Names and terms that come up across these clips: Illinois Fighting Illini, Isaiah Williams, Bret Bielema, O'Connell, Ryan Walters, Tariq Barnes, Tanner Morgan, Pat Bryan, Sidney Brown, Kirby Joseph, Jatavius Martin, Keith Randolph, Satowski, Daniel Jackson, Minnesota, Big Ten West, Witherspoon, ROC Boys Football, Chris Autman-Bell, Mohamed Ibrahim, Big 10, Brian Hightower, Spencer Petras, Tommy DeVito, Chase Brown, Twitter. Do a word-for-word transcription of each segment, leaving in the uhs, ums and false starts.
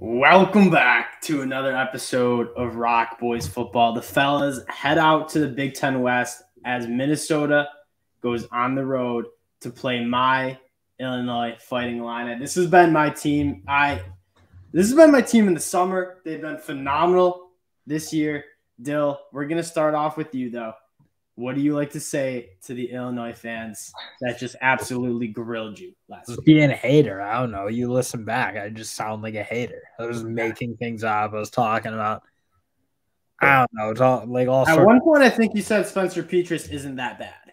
Welcome back to another episode of R O C Boys Football. The fellas head out to the Big Ten West as Minnesota goes on the road to play my Illinois Fighting Illini. This has been my team. I this has been my team in the summer. They've been phenomenal this year. Dill, we're gonna start off with you though. What do you like to say to the Illinois fans that just absolutely grilled you last week? Being a hater. I don't know. You listen back. I just sound like a hater. I was making things up. I was talking about, I don't know. It's all, like all At one point, I think you said Spencer Petras isn't that bad.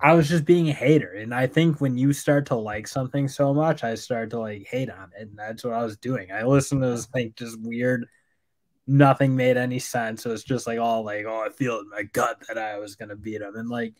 I was just being a hater. And I think when you start to like something so much, I start to like hate on it. And that's what I was doing. I listened to this like just weird nothing made any sense. So it's just like all like, oh, I feel in my gut that I was gonna beat him. And like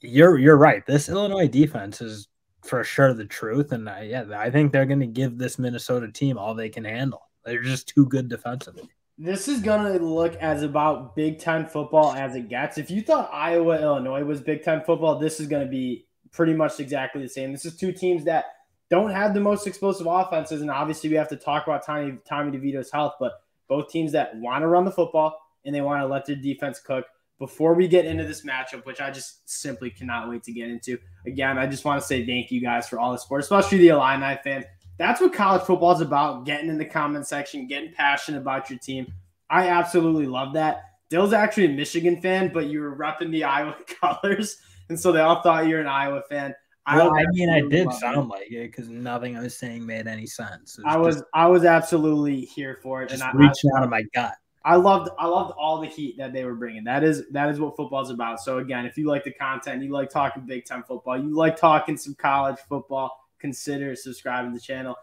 you're you're right. This Illinois defense is for sure the truth. And I, yeah, I think they're gonna give this Minnesota team all they can handle. They're just too good defensively. This is gonna look as about Big Ten football as it gets. If you thought Iowa, Illinois was Big Ten football, this is gonna be pretty much exactly the same. This is two teams that don't have the most explosive offenses, and obviously we have to talk about Tommy Tommy DeVito's health, but both teams that want to run the football and they want to let their defense cook. Before we get into this matchup, which I just simply cannot wait to get into, again, I just want to say thank you guys for all the support, especially the Illini fans. That's what college football is about, getting in the comment section, getting passionate about your team. I absolutely love that. Dill's actually a Michigan fan, but you were repping the Iowa colors, and so they all thought you were an Iowa fan. Well, I, I mean, I did sound like it because nothing I was saying made any sense. Was I was, just, I was absolutely here for it, just and I reached I, out of my gut. I loved, I loved all the heat that they were bringing. That is, that is what football's about. So again, if you like the content, you like talking Big Ten football, you like talking some college football, consider subscribing to the channel.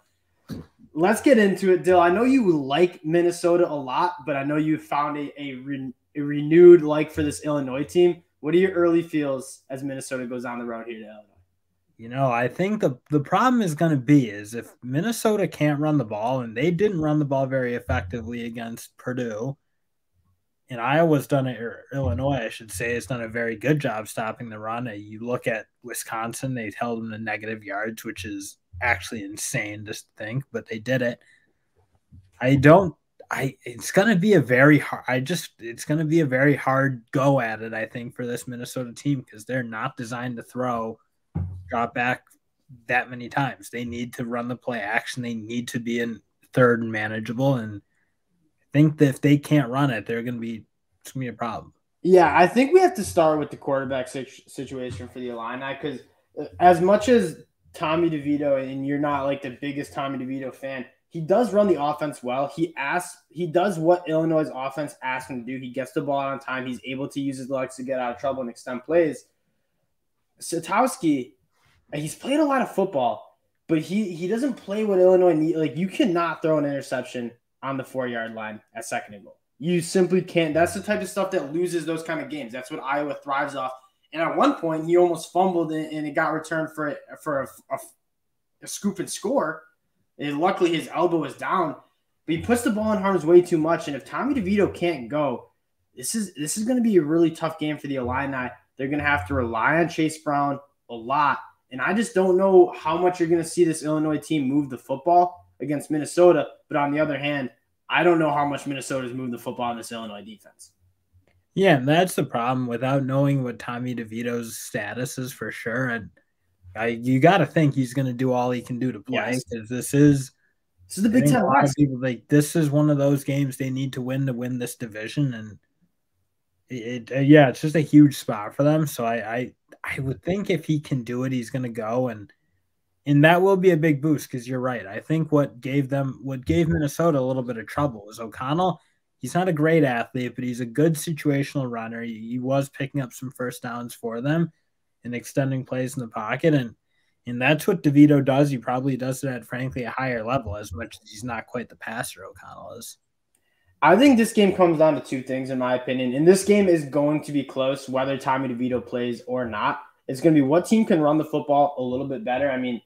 Let's get into it, Dill. I know you like Minnesota a lot, but I know you found a a, re, a renewed like for this Illinois team. What are your early feels as Minnesota goes on the road here to Illinois? You know, I think the, the problem is going to be is if Minnesota can't run the ball, and they didn't run the ball very effectively against Purdue, and Iowa's done it, or Illinois, I should say, has done a very good job stopping the run. You look at Wisconsin, they held them to negative yards, which is actually insane to think, but they did it. I don't I it's going to be a very hard I just it's going to be a very hard go at it, I think, for this Minnesota team because they're not designed to throw drop back that many times. They need to run the play action. They need to be in third and manageable. And I think that if they can't run it, they're going to be, it's going to be a problem. Yeah, I think we have to start with the quarterback situation for the Illini because as much as Tommy DeVito, and you're not like the biggest Tommy DeVito fan, he does run the offense well. He asks, he does what Illinois' offense asks him to do. He gets the ball on time. He's able to use his legs to get out of trouble and extend plays. Satowski, he's played a lot of football, but he, he doesn't play what Illinois needs. Like, you cannot throw an interception on the four-yard line at second and goal. You simply can't. That's the type of stuff that loses those kind of games. That's what Iowa thrives off. And at one point, he almost fumbled, and it got returned for, for a, a, a scoop and score. And luckily, his elbow was down. But he puts the ball in harm's way too much. And if Tommy DeVito can't go, this is, this is going to be a really tough game for the Illini. They're going to have to rely on Chase Brown a lot. And I just don't know how much you're going to see this Illinois team move the football against Minnesota. But on the other hand, I don't know how much Minnesota's moved the football on this Illinois defense. Yeah, and that's the problem. Without knowing what Tommy DeVito's status is for sure, and I, you got to think he's going to do all he can do to play. Because yes. this is this is the Big Ten West. Like this is one of those games they need to win to win this division, and it, it yeah, it's just a huge spot for them. So I. I I would think if he can do it, he's going to go, and and that will be a big boost because you're right. I think what gave them, what gave Minnesota a little bit of trouble was O'Connell. He's not a great athlete, but he's a good situational runner. He, he was picking up some first downs for them and extending plays in the pocket, and and that's what DeVito does. He probably does it at, frankly, a higher level as much as he's not quite the passer O'Connell is. I think this game comes down to two things, in my opinion. And this game is going to be close, whether Tommy DeVito plays or not. It's going to be what team can run the football a little bit better. I mean,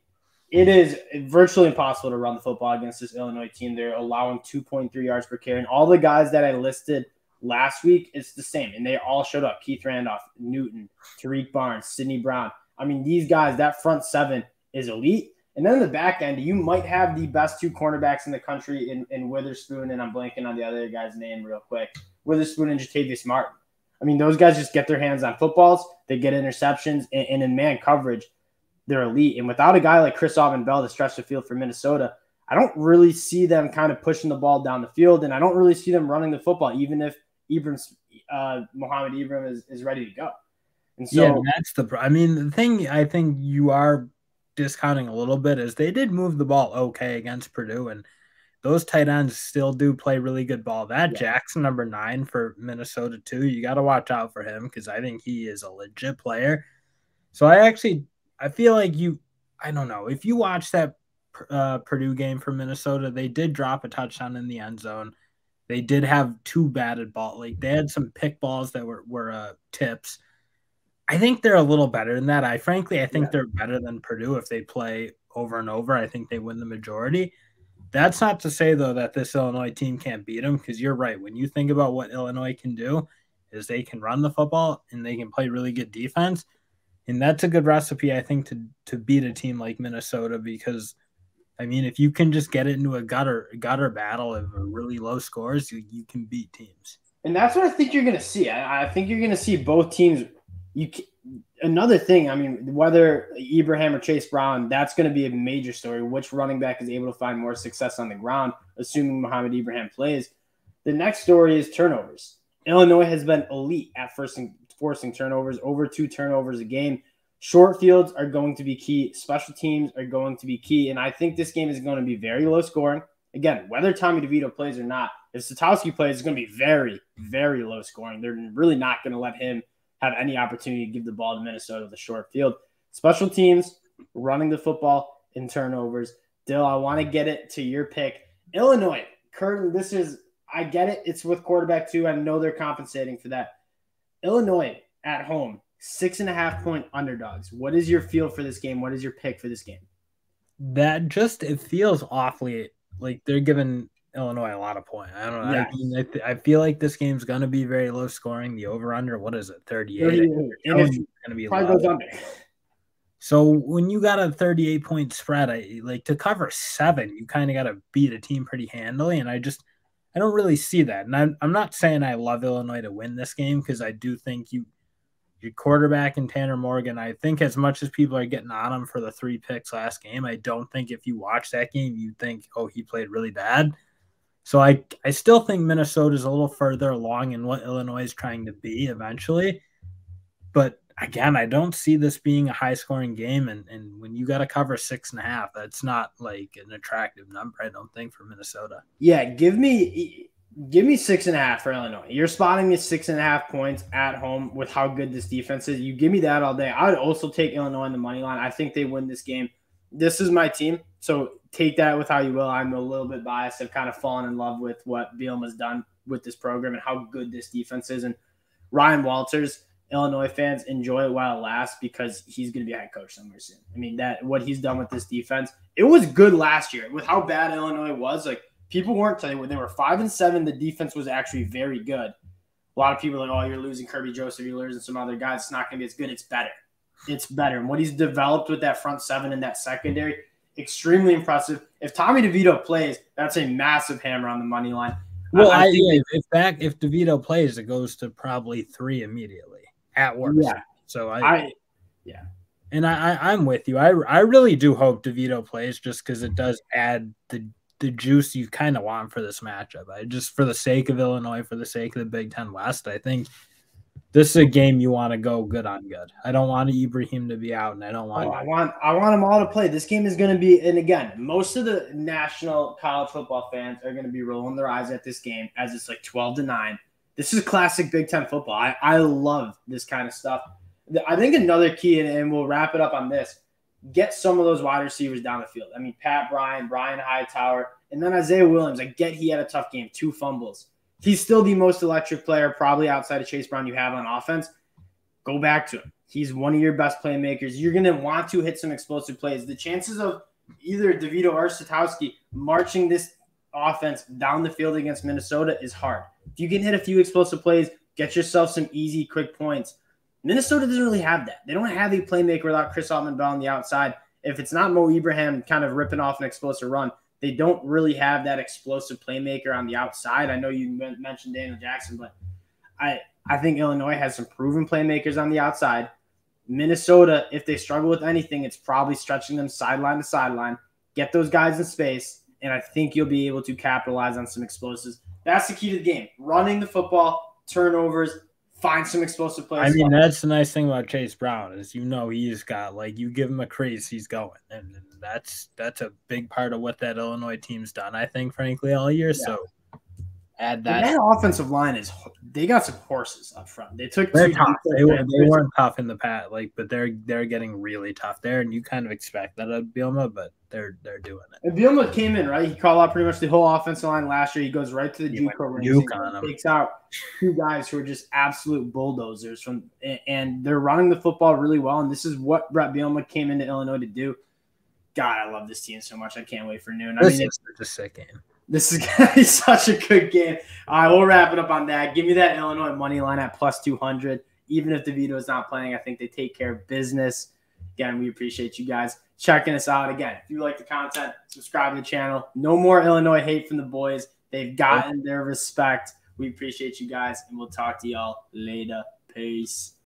it is virtually impossible to run the football against this Illinois team. They're allowing two point three yards per carry. And all the guys that I listed last week, it's the same. And they all showed up. Keith Randolph, Newton, Tariq Barnes, Sidney Brown. I mean, these guys, that front seven is elite. And then in the back end, you might have the best two cornerbacks in the country in, in Witherspoon, and I'm blanking on the other guy's name real quick, Witherspoon and Jatavius Martin. I mean, those guys just get their hands on footballs, they get interceptions, and, and in man coverage, they're elite. And without a guy like Chris Autman-Bell to stretch the field for Minnesota, I don't really see them kind of pushing the ball down the field, and I don't really see them running the football, even if Ibrahim's, uh, Mohamed Ibrahim is, is ready to go. And so, yeah, that's the – I mean, the thing I think you are discounting a little bit is they did move the ball okay against Purdue, and those tight ends still do play really good ball. That yeah. Jackson, number nine for Minnesota, too, you got to watch out for him because I think he is a legit player. So I actually – I feel like you – I don't know. If you watch that – Uh, Purdue game for Minnesota, they did drop a touchdown in the end zone. They did have two batted ball. Like they had some pick balls that were were uh, tips. I think they're a little better than that. I frankly, I think yeah. they're better than Purdue if they play over and over. I think they win the majority. That's not to say though that this Illinois team can't beat them, because you're right. When you think about what Illinois can do, is they can run the football and they can play really good defense, and that's a good recipe I think to to beat a team like Minnesota because. I mean, if you can just get it into a gutter gutter battle of really low scores, you, you can beat teams. And that's what I think you're going to see. I, I think you're going to see both teams. You can, another thing, I mean, whether Ibrahim or Chase Brown, that's going to be a major story. Which running back is able to find more success on the ground, assuming Mohamed Ibrahim plays. The next story is turnovers. Illinois has been elite at forcing, forcing turnovers, over two turnovers a game. Short fields are going to be key. Special teams are going to be key. And I think this game is going to be very low scoring. Again, whether Tommy DeVito plays or not, if Satowski plays, it's going to be very, very low scoring. They're really not going to let him have any opportunity to give the ball to Minnesota with a short field. Special teams, running the football, and turnovers. Dill, I want to get it to your pick. Illinois, currently, this is, I get it. It's with quarterback two. I know they're compensating for that. Illinois at home. Six and a half point underdogs. What is your feel for this game? What is your pick for this game? That just, it feels awfully like they're giving Illinois a lot of points. I don't know. Yes. I, mean, I, th I feel like this game's going to be very low scoring. The over under, what is it? thirty-eight. It's going to be probably goes under. So when you got a thirty-eight point spread, I like to cover seven, you kind of got to beat a team pretty handily. And I just, I don't really see that. And I'm, I'm not saying I love Illinois to win this game, because I do think you, your quarterback and Tanner Morgan, I think as much as people are getting on him for the three picks last game, I don't think if you watch that game, you think, oh, he played really bad. So I, I still think Minnesota's a little further along in what Illinois is trying to be eventually. But again, I don't see this being a high scoring game. And, and when you got to cover six and a half, that's not like an attractive number, I don't think, for Minnesota. Yeah. Give me, Give me six and a half for Illinois. You're spotting me six and a half points at home with how good this defense is. You give me that all day. I would also take Illinois on the money line. I think they win this game. This is my team, so take that with how you will. I'm a little bit biased. I've kind of fallen in love with what Bielema's done with this program and how good this defense is. And Ryan Walters, Illinois fans, enjoy it while it lasts, because he's going to be a head coach somewhere soon. I mean, that what he's done with this defense, it was good last year. With how bad Illinois was, like, people weren't telling you when they were five and seven, the defense was actually very good. A lot of people are like, oh, you're losing Kirby Joseph, you're losing some other guys. It's not going to be as good. It's better. It's better. And what he's developed with that front seven and that secondary, extremely impressive. If Tommy DeVito plays, that's a massive hammer on the money line. Well, I, I yeah, if that if DeVito plays, it goes to probably three immediately at worst. Yeah. So I, I yeah, and I, I I'm with you. I I really do hope DeVito plays, just because it does add the. the juice you kind of want for this matchup. I just, for the sake of Illinois, for the sake of the Big Ten West, I think this is a game you want to go good on good. I don't want Ibrahim to be out, and I don't want, oh, I want, I want them all to play. This game is going to be, and again, most of the national college football fans are going to be rolling their eyes at this game as it's like twelve to nine. This is classic Big Ten football. I, I love this kind of stuff. I think another key, and, and we'll wrap it up on this, get some of those wide receivers down the field. I mean, Pat Bryan, Brian Hightower, and then Isaiah Williams. I get he had a tough game, two fumbles. He's still the most electric player probably outside of Chase Brown you have on offense. Go back to him. He's one of your best playmakers. You're going to want to hit some explosive plays. The chances of either DeVito or Satowski marching this offense down the field against Minnesota is hard. If you can hit a few explosive plays, get yourself some easy, quick points. Minnesota doesn't really have that. They don't have a playmaker without Chris Autman-Bell on the outside. if it's not Mo Ibrahim kind of ripping off an explosive run, they don't really have that explosive playmaker on the outside. I know you mentioned Daniel Jackson, but I I think Illinois has some proven playmakers on the outside. Minnesota, if they struggle with anything, it's probably stretching them sideline to sideline. Get those guys in space, and I think you'll be able to capitalize on some explosives. That's the key to the game. Running the football, turnovers, find some explosive plays. I mean, that's the nice thing about Chase Brown is, you know, he's got, like, you give him a crease, he's going. And that's that's a big part of what that Illinois team's done, I think, frankly, all year. Yeah. So add that. And that offensive line is – they got some horses up front. They took they're two tough. They, were, they weren't tough in the past, like, but they're they're getting really tough there, and you kind of expect that out of Bielema, but they're they're doing it. And Bielema came in, right? He called out pretty much the whole offensive line last year. He goes right to the Juco range and takes out two guys who are just absolute bulldozers, from, and they're running the football really well, and this is what Bret Bielema came into Illinois to do. God, I love this team so much. I can't wait for noon. I this mean, is it's a sick game. This is going to be such a good game. All right, we'll wrap it up on that. Give me that Illinois money line at plus two hundred. Even if DeVito is not playing, I think they take care of business. Again, we appreciate you guys checking us out. Again, if you like the content, subscribe to the channel. No more Illinois hate from the boys. They've gotten their respect. We appreciate you guys, and we'll talk to y'all later. Peace.